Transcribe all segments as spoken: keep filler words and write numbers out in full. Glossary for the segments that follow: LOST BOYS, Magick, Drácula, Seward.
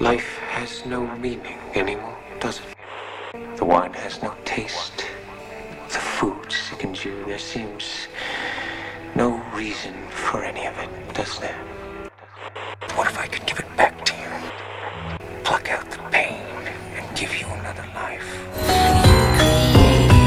Life has no meaning anymore, does it? The wine has no taste. The food sickens you. There seems no reason for any of it, does there? What if I could give it back to you? Pluck out the pain and give you another life.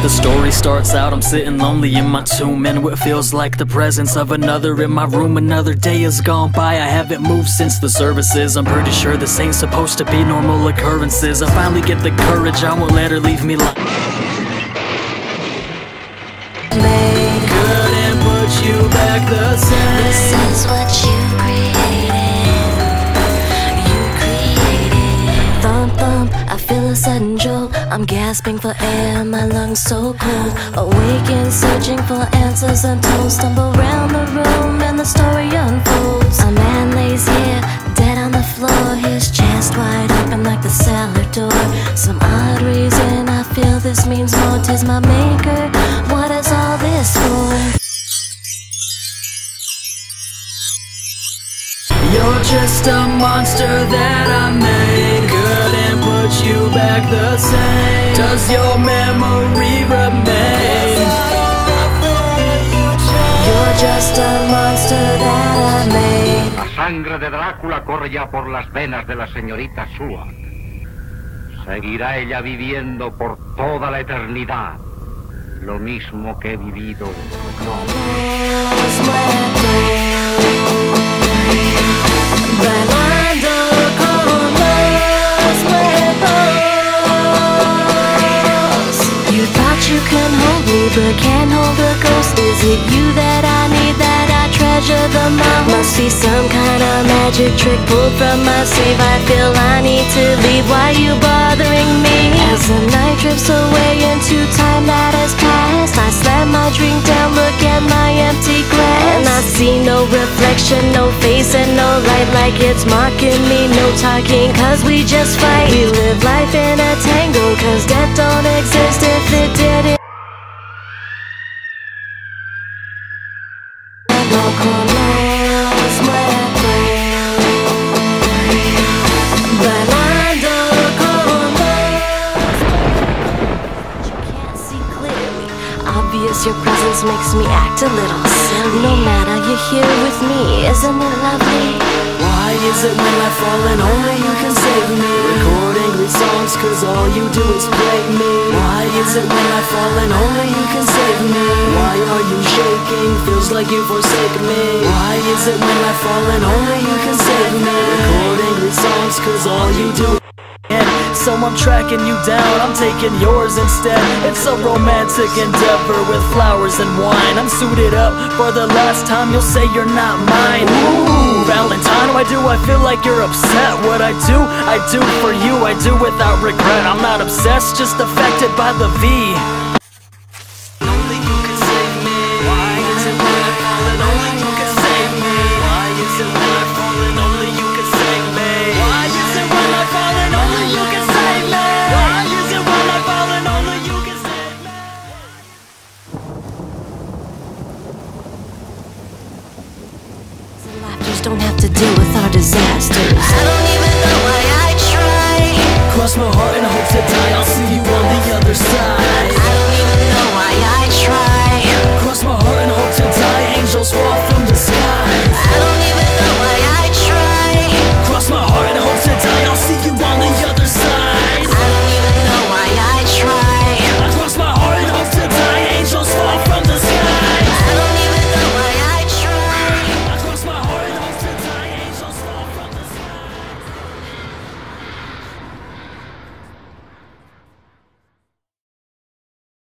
The story starts out, I'm sitting lonely in my tomb, and what feels like the presence of another in my room. Another day has gone by, I haven't moved since the services. I'm pretty sure this ain't supposed to be normal occurrences. I finally get the courage, I won't let her leave me like. Couldn't put you back the same. This is what you created. You created. Thump thump, I feel a sudden jolt. I'm gasping for air, my lungs so cold. Awake and searching for answers until stumble round the room and the story unfolds. A man lays here, dead on the floor, his chest wide open like the cellar door. Some odd reason I feel this means more. 'Tis my maker, what is all this for? You're just a monster that I made. Couldn't put you back the same. Does your memory remain? You're just a monster that I made. La sangre de Drácula corre ya por las venas de la señorita Seward. Seguirá ella viviendo por toda la eternidad, lo mismo que he vivido. No. You thought you can hold me, but can't hold a ghost. Is it you that I need, that I treasure the most? Must be some kind of magic trick pulled from my sleeve. I feel I need to leave, why you bothering me? As the night drifts away into time that has passed, I slam my drink down, look at my empty glass, and I see no reflection, no face and no light. Like it's mocking me, no talking, cause we just fight. We live life in a tangle, cause death don't exist if it didn't. Your presence makes me act a little silly. No matter, you're here with me, isn't it lovely? Why is it when I fall and only you can save me? Recording these songs cause all you do is break me. Why is it when I fall and only you can save me? Why are you shaking? Feels like you forsake me. Why is it when I fall and only you can save me? Recording these songs cause all you do. So I'm tracking you down, I'm taking yours instead. It's a romantic endeavor with flowers and wine. I'm suited up for the last time, you'll say you're not mine. Ooh, Valentine, why do I feel like you're upset? What I do, I do for you, I do without regret. I'm not obsessed, just affected by the V.